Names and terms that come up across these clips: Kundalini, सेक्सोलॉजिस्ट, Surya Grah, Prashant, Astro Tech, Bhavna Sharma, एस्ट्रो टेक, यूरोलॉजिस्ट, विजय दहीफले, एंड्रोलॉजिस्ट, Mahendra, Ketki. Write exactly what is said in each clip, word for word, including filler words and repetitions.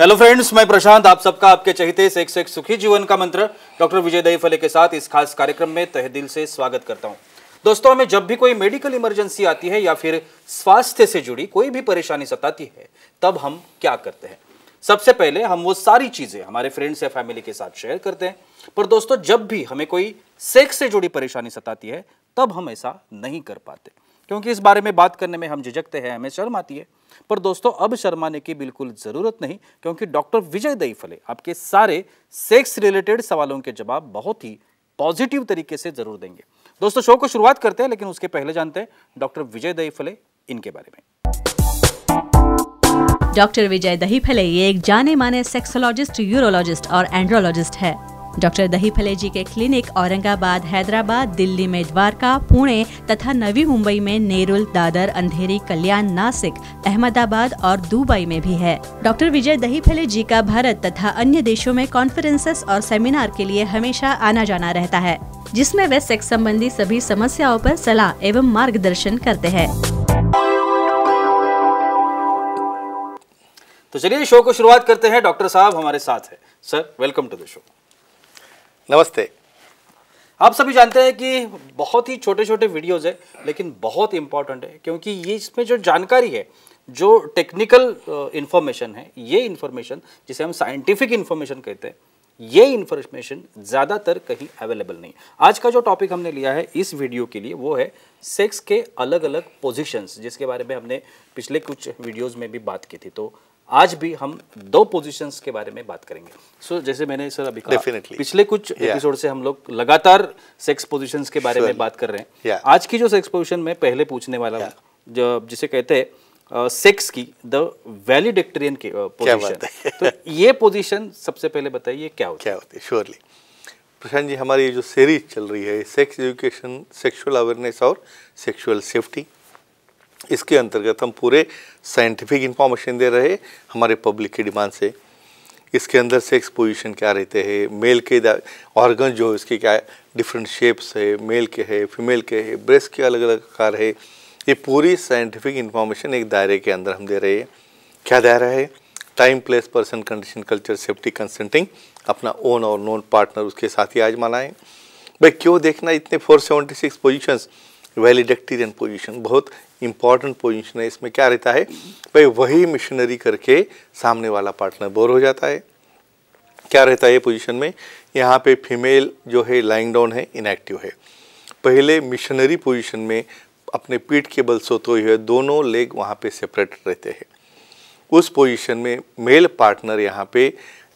Hello friends, मैं प्रशांत, आप सबका आपके चहिते से एक से एक सुखी जीवन का मंत्र डॉक्टर विजय दहीफले के साथ इस खास कार्यक्रम में तहे दिल से स्वागत करता हूं। दोस्तों, हमें जब भी कोई मेडिकल इमरजेंसी आती है या फिर स्वास्थ्य से जुड़ी कोई भी परेशानी सताती है, तब हम क्या करते हैं? सबसे पहले हम वो सारी चीज़ें हमारे फ्रेंड्स या फैमिली के साथ शेयर करते हैं। पर दोस्तों, जब भी हमें कोई सेक्स से जुड़ी परेशानी सताती है, तब हम ऐसा नहीं कर पाते, क्योंकि इस बारे में बात करने में हम झिझकते हैं, हमें शर्म आती है। पर दोस्तों, अब शर्माने की बिल्कुल ज़रूरत नहीं, क्योंकि डॉक्टर विजय दहीफले आपके सारे सेक्स रिलेटेड सवालों के जवाब बहुत ही पॉजिटिव तरीके से ज़रूर देंगे। दोस्तों, शो को शुरुआत करते हैं, लेकिन उसके पहले जानते हैं डॉक्टर विजय दहीफले इनके बारे में। डॉक्टर विजय दहीफले ये एक जाने माने सेक्सोलॉजिस्ट, यूरोलॉजिस्ट और एंड्रोलॉजिस्ट है। डॉक्टर दहीफले जी के क्लिनिक औरंगाबाद, हैदराबाद, दिल्ली में द्वारका, पुणे तथा नवी मुंबई में नेरुल, दादर, अंधेरी, कल्याण, नासिक, अहमदाबाद और दुबई में भी है। डॉक्टर विजय दहीफले जी का भारत तथा अन्य देशों में कॉन्फ्रेंसेस और सेमिनार के लिए हमेशा आना जाना रहता है, जिसमें वे सेक्स संबंधी सभी समस्याओं पर सलाह एवं मार्गदर्शन करते हैं। तो चलिए शो को शुरुआत करते हैं। डॉक्टर साहब हमारे साथ है। Sir, welcome to the show. नमस्ते। आप सभी जानते हैं कि बहुत ही छोटे छोटे वीडियोस है, लेकिन बहुत इम्पॉर्टेंट है, क्योंकि ये इसमें जो जानकारी है, जो टेक्निकल इन्फॉर्मेशन है, ये इन्फॉर्मेशन जिसे हम साइंटिफिक इन्फॉर्मेशन कहते हैं, ये इन्फॉर्मेशन ज़्यादातर कहीं अवेलेबल नहीं। आज का जो टॉपिक हमने लिया है इस वीडियो के लिए वो है सेक्स के अलग अलग पोजिशंस, जिसके बारे में हमने पिछले कुछ वीडियोज़ में भी बात की थी। तो आज भी हम दो पोजीशंस के बारे में बात करेंगे। सो so, जैसे मैंने सर अभी कहा, पिछले कुछ yeah. एपिसोड से हम लोग लगातार सेक्स पोजीशंस के बारे sure. में बात कर रहे हैं। yeah. आज की जो सेक्स पोजीशन में पहले पूछने वाला yeah. जो जिसे कहते हैं सेक्स की द वैलिडेक्टेरियन के पोजीशन, तो ये पोजीशन सबसे पहले बताइए क्या होती क्या होती है? श्योरली प्रशांत जी, हमारी जो सीरीज चल रही है सेक्स एजुकेशन, सेक्शुअल अवेयरनेस और सेक्शुअल सेफ्टी, इसके अंतर्गत हम पूरे साइंटिफिक इन्फॉर्मेशन दे रहे हमारे पब्लिक की डिमांड से। इसके अंदर सेक्स पोजीशन क्या रहते हैं, मेल के ऑर्गन जो इसके क्या डिफरेंट शेप्स है, मेल के है, फीमेल के है, ब्रेस्ट के अलग अलग आकार है, ये पूरी साइंटिफिक इन्फॉर्मेशन एक दायरे के अंदर हम दे रहे हैं। क्या दायरा है? Time, place, person, condition, culture, safety, consenting, अपना ओन और नॉन पार्टनर, उसके साथ ही आज मनाएँ। भाई क्यों देखना इतने four seventy six positions? Valedictorian position बहुत इंपॉर्टेंट पोजीशन है। इसमें क्या रहता है भाई, वही मिशनरी करके सामने वाला पार्टनर बोर हो जाता है। क्या रहता है पोजीशन में? यहाँ पे फीमेल जो है लाइंग डाउन है, इनएक्टिव है। पहले मिशनरी पोजीशन में अपने पीठ के बल सोते हुए दोनों लेग वहाँ पे सेपरेट रहते हैं। उस पोजीशन में मेल पार्टनर यहाँ पे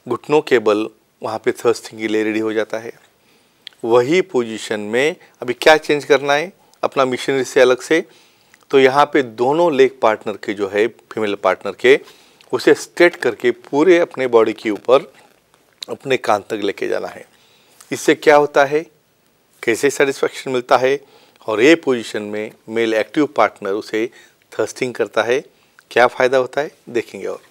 घुटनों के बल वहाँ पे थर्स्टिंग के लिए रेडी हो जाता है। वही पोजीशन में अभी क्या चेंज करना है अपना मिशनरी से अलग से, तो यहाँ पे दोनों लेग पार्टनर के जो है फीमेल पार्टनर के उसे स्ट्रेट करके पूरे अपने बॉडी के ऊपर अपने कान तक लेके जाना है। इससे क्या होता है, कैसे सेटिस्फेक्शन मिलता है? और ये पोजीशन में मेल एक्टिव पार्टनर उसे थर्स्टिंग करता है। क्या फ़ायदा होता है देखेंगे। और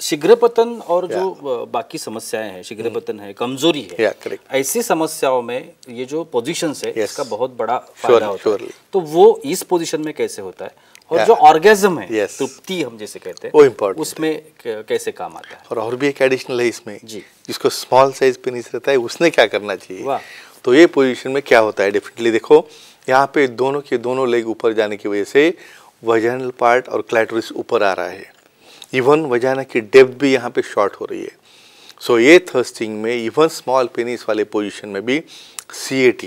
शीघ्रपतन और जो बाकी समस्याएं हैं, शीघ्रपतन है, कमजोरी है, करेक्ट, ऐसी समस्याओं में ये जो पोजीशंस है इसका बहुत बड़ा फायदा होता है। तो वो इस पोजीशन में कैसे होता है? और जो ऑर्गेज्म है, तृप्ति हम जैसे कहते हैं, वो इम्पोर्टेंट, उसमें कैसे काम आता है? और और भी एक एडिशनल है इसमें जी, जिसको स्मॉल साइज पेनिस रहता है उसने क्या करना चाहिए? तो ये पोजीशन में क्या होता है डेफिनेटली देखो, यहाँ पे दोनों के दोनों लेग ऊपर जाने की वजह से वजाइनल पार्ट और क्लैटोरिस ऊपर आ रहा है। इवन वजाना की डेप्थ भी यहाँ पे शॉर्ट हो रही है। सो so, ये थर्स्टिंग में इवन स्मॉल पेनिस वाले पोजीशन में भी C A T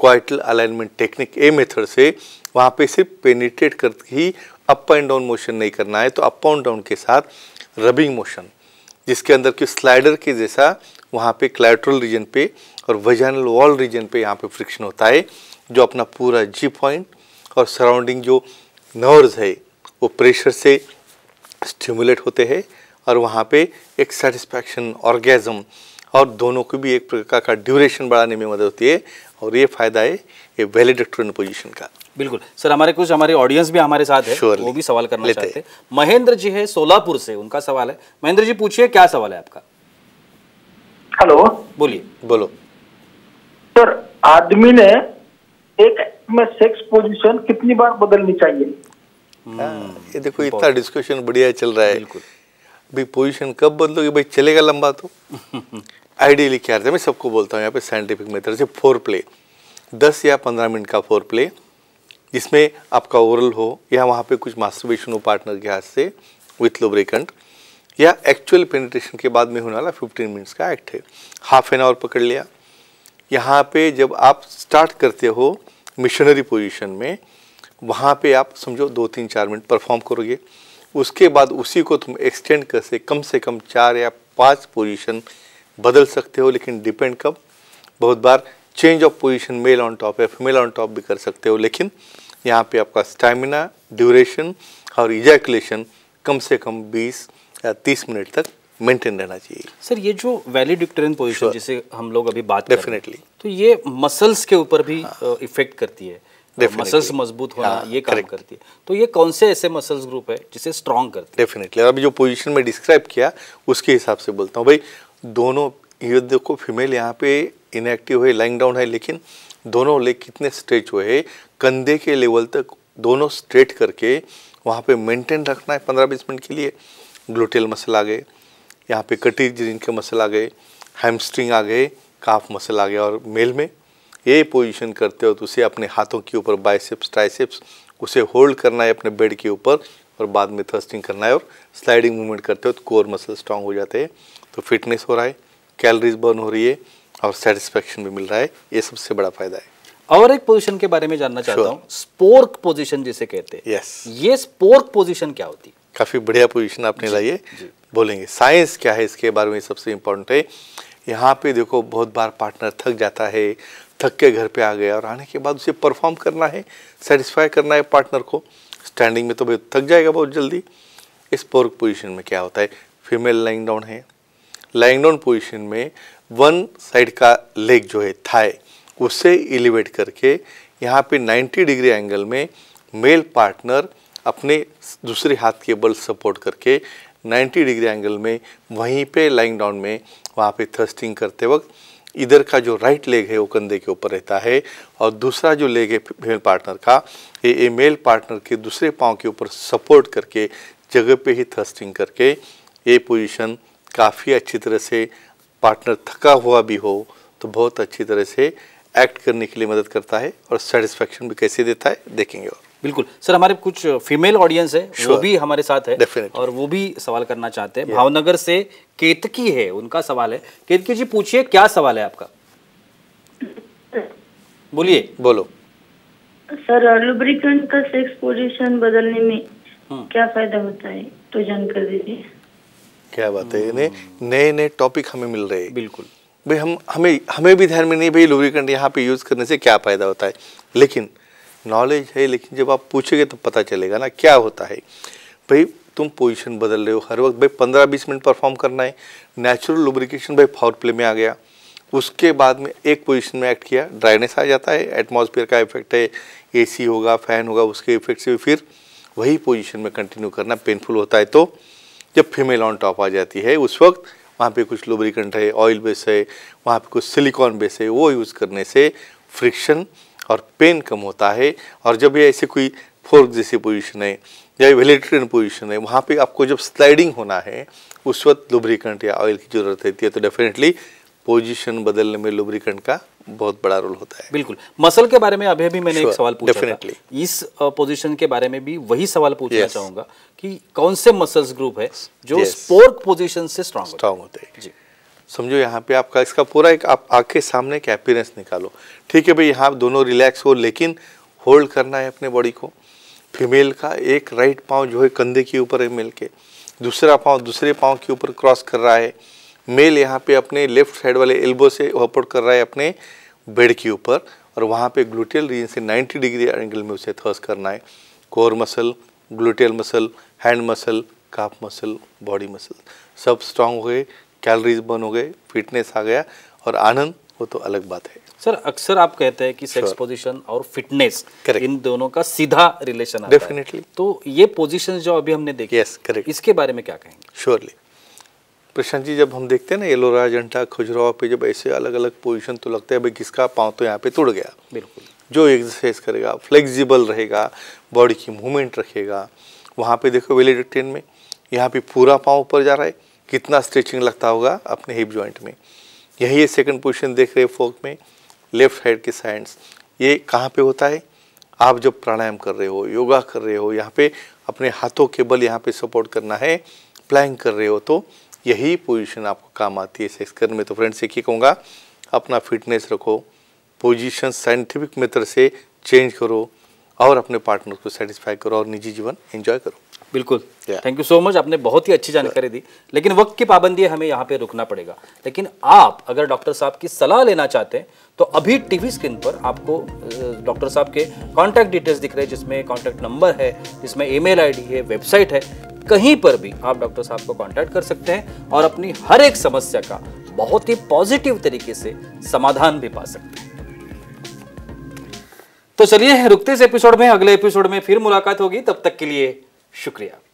coital alignment technique A method से वहाँ पे सिर्फ पेनिट्रेट करके ही अप एंड डाउन मोशन नहीं करना है, तो अप एंड डाउन के साथ रबिंग मोशन, जिसके अंदर की स्लाइडर के जैसा वहाँ पे क्लैटरल रीजन पे और वजाइनल वॉल रीजन पे यहाँ पे फ्रिक्शन होता है, जो अपना पूरा जी पॉइंट और सराउंडिंग जो नर्व्स है वो प्रेशर से स्टिमुलेट होते हैं और वहाँ पे एक सेटिस्फैक्शन, ऑर्गेजम और दोनों को भी एक प्रकार का ड्यूरेशन बढ़ाने में मदद होती है। और ये फायदा है ये वैलिडेक्टेरियन पोजीशन का। बिल्कुल सर, हमारे कुछ हमारे ऑडियंस भी हमारे साथ है, वो भी सवाल करना चाहते हैं। महेंद्र जी है सोलापुर से, उनका सवाल है। महेंद्र जी पूछिए, क्या सवाल है आपका? हेलो, बोलिए। बोलो सर, आदमी ने एक में सेक्स पोजीशन कितनी बार बदलनी चाहिए? ये देखो इतना डिस्कशन बढ़िया चल रहा है। भाई पोजीशन कब बदलोगे भाई, चलेगा लंबा तो। आइडियली क्या रहता है, मैं सबको बोलता हूँ यहाँ पे साइंटिफिक मेथड से फोर प्ले, दस या पंद्रह मिनट का फोर प्ले, जिसमें आपका ओरल हो या वहाँ पे कुछ मास्टरबेशन हो पार्टनर के हाथ से विथ लुब्रिकेंट, या एक्चुअल पेनिट्रेशन के बाद में होने वाला फिफ्टीन मिनट्स का एक्ट है, हाफ एन आवर पकड़ लिया। यहाँ पे जब आप स्टार्ट करते हो मिशनरी पोजीशन में, वहाँ पे आप समझो दो तीन चार मिनट परफॉर्म करोगे, उसके बाद उसी को तुम एक्सटेंड कर से कम से कम चार या पांच पोजीशन बदल सकते हो, लेकिन डिपेंड कब, बहुत बार change of position male on top या फीमेल ऑन टॉप भी कर सकते हो, लेकिन यहाँ पे आपका स्टैमिना, ड्यूरेशन और इजैकुलेशन कम से कम बीस या तीस मिनट तक मेंटेन रहना चाहिए। सर ये जो वैलिडिक्टोरियन पोजीशन जिसे हम लोग अभी बात कर रहे हैं, तो ये मसल्स के ऊपर भी इफेक्ट करती है, मसल्स मजबूत होना ये काम करती है, तो ये कौन से ऐसे मसल्स ग्रुप है जिसे स्ट्रांग करती है? डेफिनेटली, अभी जो पोजीशन में डिस्क्राइब किया उसके हिसाब से बोलता हूँ भाई, दोनों ये देखो फीमेल यहाँ पे इनएक्टिव है, लाइंग डाउन है, लेकिन दोनों लेग कितने स्ट्रेच हुए, कंधे के लेवल तक दोनों स्ट्रेट करके वहाँ पे मेंटेन रखना है पंद्रह बीस मिनट के लिए। ग्लूटेल मसल आ गए, यहाँ पे कटी जिनके मसल आ गए, हैमस्ट्रिंग आ गए, काफ मसल आ गया, और मेल में ये पोजीशन करते हो तो उसे अपने हाथों के ऊपर बाइसेप्स ट्राइसेप्स उसे होल्ड करना है अपने बेड के ऊपर, और बाद में थ्रस्टिंग करना है, और स्लाइडिंग मूवमेंट करते हो तो कोर मसल स्ट्रांग हो जाते हैं, तो फिटनेस हो रहा है, कैलोरीज बर्न हो रही है और सेटिस्फेक्शन भी मिल रहा है, ये सबसे बड़ा फायदा है। और एक पोजीशन के बारे में जानना चाहता हूँ, स्पोर्क पोजीशन जिसे कहते हैं। यस, ये स्पोर्क पोजीशन क्या होती है? काफ़ी बढ़िया पोजीशन आपने लाई है, बोलेंगे साइंस क्या है इसके बारे में, सबसे इम्पोर्टेंट है। यहाँ पे देखो बहुत बार पार्टनर थक जाता है, थक के घर पे आ गया, और आने के बाद उसे परफॉर्म करना है, सेटिस्फाई करना है पार्टनर को। स्टैंडिंग में तो भाई थक जाएगा बहुत जल्दी। इस स्पोर्क पोजीशन में क्या होता है, फीमेल लाइंग डाउन है, लाइंग डाउन पोजीशन में वन साइड का लेग जो है थाई उसे एलिवेट करके यहाँ पे नाइन्टी डिग्री एंगल में मेल पार्टनर अपने दूसरे हाथ के बल सपोर्ट करके नाइन्टी डिग्री एंगल में वहीं पे लाइंग डाउन में वहाँ पे थ्रस्टिंग करते वक्त इधर का जो राइट लेग है वो कंधे के ऊपर रहता है, और दूसरा जो लेग है मेल पार्टनर का ये मेल पार्टनर के दूसरे पाँव के ऊपर सपोर्ट करके जगह पे ही थ्रस्टिंग करके, ये पोजीशन काफ़ी अच्छी तरह से पार्टनर थका हुआ भी हो तो बहुत अच्छी तरह से एक्ट करने के लिए मदद करता है, और सेटिस्फेक्शन भी कैसे देता है देखेंगे। और बिल्कुल सर, हमारे कुछ फीमेल ऑडियंस है sure. वो भी हमारे साथ है Definitely. और वो भी सवाल करना चाहते हैं। yeah. भावनगर से केतकी है, उनका सवाल है। केतकी जी पूछिए, क्या सवाल है आपका, बोलिए। बोलो सर, लुब्रिकेंट का सेक्स पोजीशन बदलने में हुँ. क्या फायदा होता है, तो जानकर दीजिए। क्या बात है, नए नए नए टॉपिक हमें मिल रहे हैं। बिल्कुल भाई, हम हमें हमें भी ध्यान में नहीं भाई लुब्रिकेंट यहाँ पे यूज़ करने से क्या फ़ायदा होता है, लेकिन नॉलेज है, लेकिन जब आप पूछेंगे तो पता चलेगा ना क्या होता है। भाई तुम पोजीशन बदल रहे हो हर वक्त, भाई पंद्रह बीस मिनट परफॉर्म करना है। नेचुरल लुब्रिकेशन भाई फॉर प्ले में आ गया, उसके बाद में एक पोजीशन में एक्ट किया, ड्राइनेस आ जाता है, एटमॉस्फेयर का इफेक्ट है, एसी होगा, फैन होगा, उसके इफेक्ट से भी फिर वही पोजीशन में कंटिन्यू करना पेनफुल होता है। तो जब फीमेल ऑन टॉप आ जाती है उस वक्त वहाँ पे कुछ लुब्रिकेंट है, ऑयल बेस है, वहाँ पे कुछ सिलिकॉन बेस है, वो यूज़ करने से फ्रिक्शन और पेन कम होता है। और जब ये ऐसे कोई फोर्क जैसी पोजीशन है या वेलेट्रेन पोजीशन है, वहाँ पे आपको जब स्लाइडिंग होना है उस वक्त लुब्रिकेंट या ऑयल की ज़रूरत रहती है। तो डेफिनेटली पोजीशन बदलने में लुब्रिकेंट का बहुत बड़ा रोल होता है। बिल्कुल, मसल के बारे में अभी भी मैंने sure, एक सवाल पूछा definitely. था। इस पोजीशन के बारे में भी वही सवाल पूछना yes. चाहूँगा कि कौन से मसल्स ग्रुप है जो yes. स्पोर्क पोजीशन से स्ट्रांग स्ट्रांग होते हैं। समझो यहाँ पे आपका इसका पूरा एक आप आँख के सामने एक अपीयरेंस निकालो, ठीक है भाई, यहाँ दोनों रिलैक्स हो लेकिन होल्ड करना है अपने बॉडी को। फीमेल का एक राइट पाँव जो है कंधे के ऊपर है मेल के, दूसरा पाँव दूसरे पाँव के ऊपर क्रॉस कर रहा है, मेल यहाँ पे अपने लेफ्ट साइड वाले एल्बो से सपोर्ट कर रहा है अपने बेड के ऊपर, और वहाँ पे ग्लूटियल रीजन से नाइन्टी डिग्री एंगल में उसे थर्स करना है। Core muscle, gluteal muscle, hand muscle, calf muscle, body muscle सब स्ट्रांग हो गए, कैलोरीज बर्न हो गए, फिटनेस आ गया, और आनंद वो तो अलग बात है। सर अक्सर आप कहते हैं कि सेक्स पोजीशन और फिटनेस इन दोनों का सीधा रिलेशन है। डेफिनेटली, तो ये पोजीशन जो अभी हमने देखी yes, करेक्ट, इसके बारे में क्या कहेंगे? श्योरली प्रशांत जी, जब हम देखते हैं ना एलोरा, जंटा, खुजराव पे जब ऐसे अलग अलग पोजीशन, तो लगता है भाई किसका पाँव तो यहाँ पे टूट गया। बिल्कुल, जो एक्सरसाइज करेगा फ्लेक्सिबल रहेगा, बॉडी की मूवमेंट रखेगा। वहाँ पे देखो वेलिडिक्टेन में यहाँ पे पूरा पाँव ऊपर जा रहा है, कितना स्ट्रेचिंग लगता होगा अपने हिप जॉइंट में। यही ये सेकंड पोजीशन देख रहे हैं फोक में, लेफ्ट हैंड के साइड्स। ये कहाँ पे होता है? आप जब प्राणायाम कर रहे हो, योगा कर रहे हो, यहाँ पे अपने हाथों के बल यहाँ पे सपोर्ट करना है, प्लैंक कर रहे हो, तो यही पोजीशन आपको काम आती है एक्सरसाइज करने में। तो फ्रेंड्स एक ही कहूँगा, अपना फिटनेस रखो, पोजीशन साइंटिफिक मेथड से चेंज करो और अपने पार्टनर को सेटिस्फाई करो और निजी जीवन एंजॉय करो। बिल्कुल, थैंक यू सो मच, आपने बहुत ही अच्छी जानकारी दी। लेकिन वक्त की पाबंदी है, हमें यहाँ पे रुकना पड़ेगा। लेकिन आप अगर डॉक्टर साहब की सलाह लेना चाहते हैं तो अभी टीवी स्क्रीन पर आपको डॉक्टर साहब के कॉन्टैक्ट डिटेल्स दिख रहे हैं, जिसमें कॉन्टैक्ट नंबर है, जिसमें ईमेल आईडी है, वेबसाइट है। कहीं पर भी आप डॉक्टर साहब को कॉन्टैक्ट कर सकते हैं और अपनी हर एक समस्या का बहुत ही पॉजिटिव तरीके से समाधान भी पा सकते हैं। तो चलिए, रुकते इस एपिसोड में, अगले एपिसोड में फिर मुलाकात होगी। तब तक के लिए शुक्रिया।